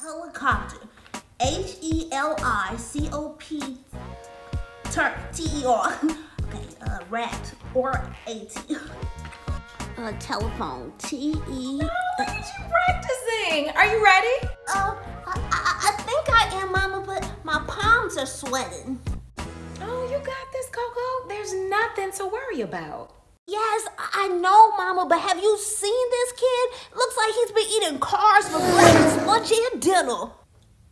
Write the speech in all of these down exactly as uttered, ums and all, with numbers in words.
Helicopter. H E L I C O P T E R. Okay, uh, rat. R A T. Uh, telephone. T E. Not only is you practicing. Are you ready? Uh, I, I, I think I am, Mama, but my palms are sweating. Oh, you got this, Coco. There's nothing to worry about. Yes, I know, Mama, but have you seen this kid? Looks like he's been eating cars for breakfast, lunch, and dinner.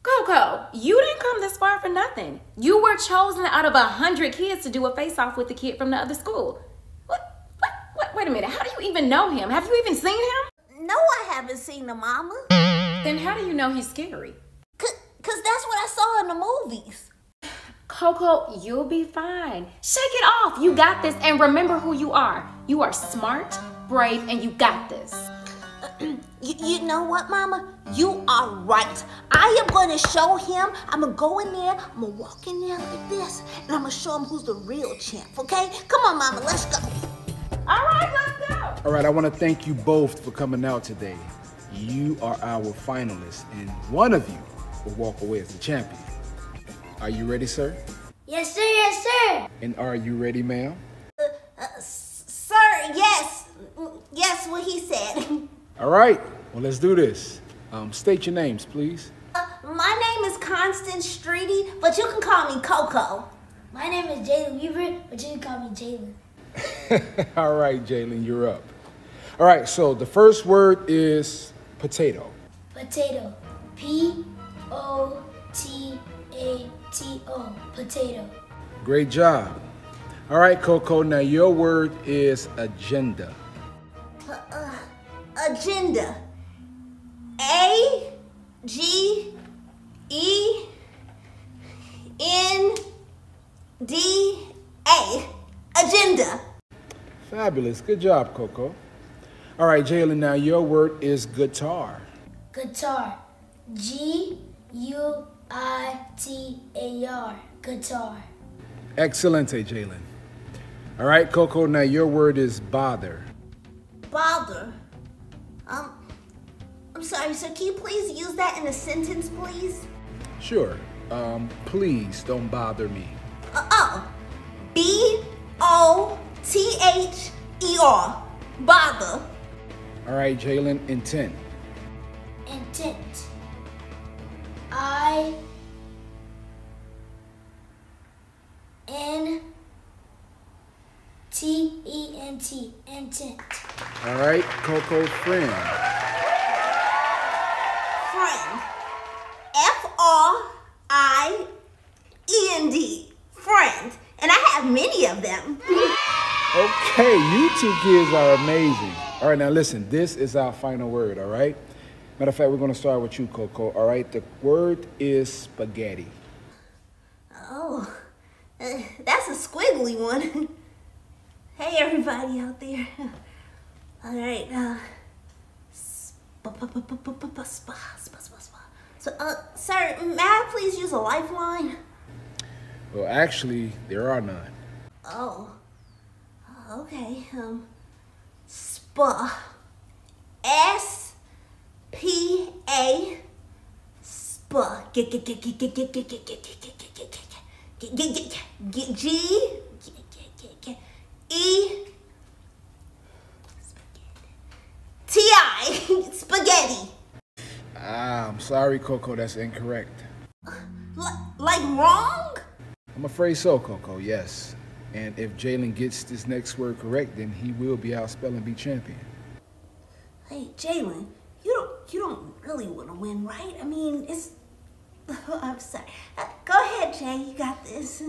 Coco, you didn't come this far for nothing. You were chosen out of a hundred kids to do a face-off with the kid from the other school. What, what, what, wait a minute, how do you even know him? Have you even seen him? No, I haven't seen him, Mama. Then how do you know he's scary? Cause, cause that's what I saw in the movies. Coco, you'll be fine. Shake it off. You got this, and remember who you are. You are smart, brave, and you got this. you, you know what, Mama? You are right. I am going to show him. I'm going to go in there. I'm going to walk in there like this, and I'm going to show him who's the real champ, okay? Come on, Mama. Let's go. All right, let's go. All right, I want to thank you both for coming out today. You are our finalists, and one of you will walk away as the champion. Are you ready, sir? Yes, sir. Yes, sir. And are you ready, ma'am? Uh, uh, sir, yes. Yes, what he said. All right. Well, let's do this. Um, state your names, please. Uh, my name is Constance Street, but you can call me Coco. My name is Jaylen Weaver, but you can call me Jaylen. All right, Jaylen, you're up. All right. So the first word is potato. Potato. P O T A T O, potato. Great job. All right, Coco, now your word is agenda. Uh, uh, agenda. A G E N D A. Agenda. Fabulous. Good job, Coco. All right, Jaylen, now your word is guitar. Guitar. G U I T A R, guitar. Excelente, Jaylen. All right, Coco, now your word is bother. Bother? Um, I'm sorry, sir, can you please use that in a sentence, please? Sure. Um, please don't bother me. Uh-oh. B O T H E R, bother. All right, Jaylen, intent. Intent. I N T E N T, intent. All right, Coco, friend. Friend. F R I E N D, friend. And I have many of them. Okay, you two kids are amazing. All right, now listen, this is our final word, all right? Matter of fact, we're going to start with you, Coco, all right? The word is spaghetti. Oh, uh, that's a squiggly one. Hey, everybody out there. All right. Uh, so, uh, sir, may I please use a lifeline? Well, actually, there are none. Oh, okay. Um, spa. S. P A, spa, G E T I, spaghetti. Ah, I'm sorry, Coco, that's incorrect. Like wrong? I'm afraid so, Coco, yes. And if Jaylen gets this next word correct, then he will be our spelling bee champion. Hey, Jaylen. You don't, you don't really want to win, right? I mean, it's, oh, I'm sorry. Go ahead, Jay, you got this.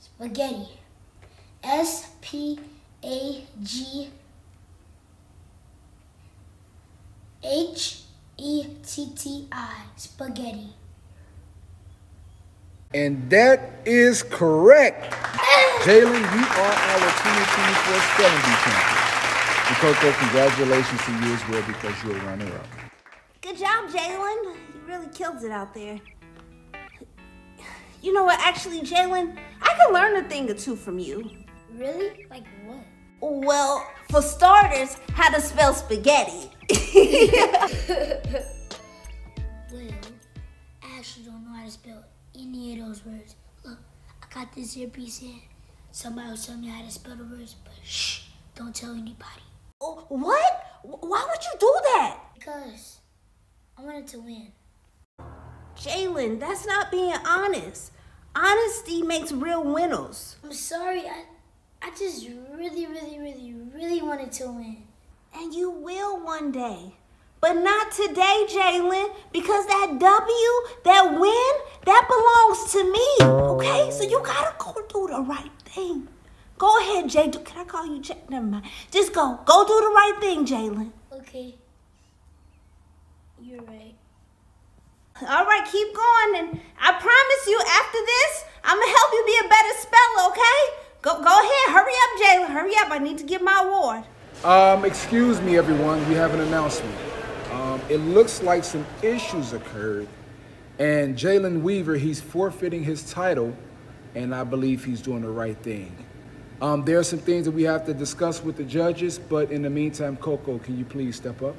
Spaghetti. S P A G H E T T I, spaghetti. And that is correct. Jaylen, you are our twenty twenty-four spelling bee champion. And Coco, congratulations to you as well because you're a runner-up. Good job, Jaylen. You really killed it out there. You know what, actually, Jaylen, I can learn a thing or two from you. Really? Like what? Well, for starters, how to spell spaghetti. Well. any of those words. Look, I got this earpiece in. Somebody was telling me how to spell the words, but shh, don't tell anybody. Oh, what? Why would you do that? Because I wanted to win. Jaylen, that's not being honest. Honesty makes real winners. I'm sorry, I, I just really, really, really, really wanted to win. And you will one day. But not today, Jaylen, because that W, that win, that belongs to me, okay? So you gotta go do the right thing. Go ahead, Jay. Can I call you Jay? Never mind. Just go. Go do the right thing, Jaylen. Okay. You're right. All right, keep going. And I promise you, after this, I'm going to help you be a better speller, okay? Go go ahead. Hurry up, Jaylen. Hurry up. I need to get my award. Um, excuse me, everyone. We have an announcement. Um, it looks like some issues occurred. And Jaylen Weaver, he's forfeiting his title. And I believe he's doing the right thing. Um, there are some things that we have to discuss with the judges, but in the meantime, Coco, can you please step up?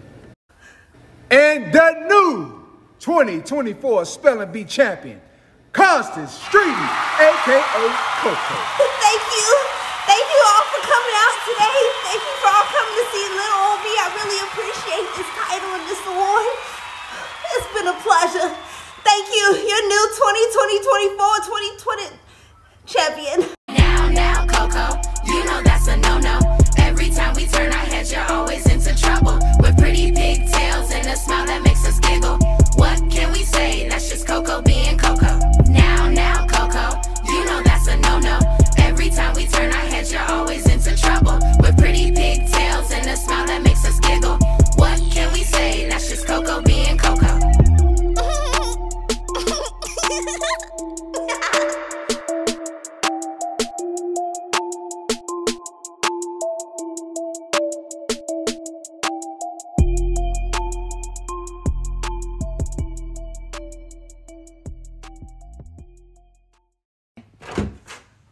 And the new twenty twenty-four Spelling Bee champion, Constance Street, A K A Coco. Thank you. Thank you all for coming out today. Thank you for all coming to see little old me. I really appreciate this title and this award. It's been a pleasure. Thank you. Your new twenty twenty-four twenty twenty champion. Now, Coco, you know that's a no-no. Every time we turn our heads, you're always into trouble. With pretty pigtails and a smile that makes us giggle. What can we say? That's just Coco being Coco. Now, now, Coco, you know that's a no-no. Every time we turn our heads, you're always into trouble. With pretty pigtails and a smile that makes us giggle. What can we say? That's just Coco being Coco.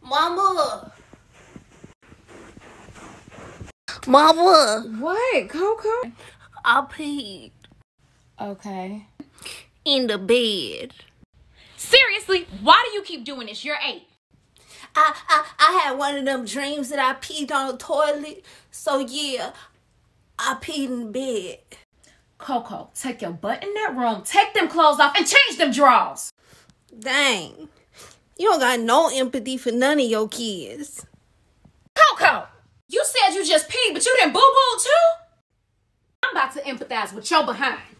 Mama! Mama! What, Coco? I peed. Okay. In the bed. Seriously, why do you keep doing this? You're eight. I, I, I had one of them dreams that I peed on the toilet. So yeah, I peed in bed. Coco, take your butt in that room, take them clothes off, and change them drawers. Dang. You don't got no empathy for none of your kids. Coco, you said you just peed, but you didn't boo-boo too? I'm about to empathize with your behind.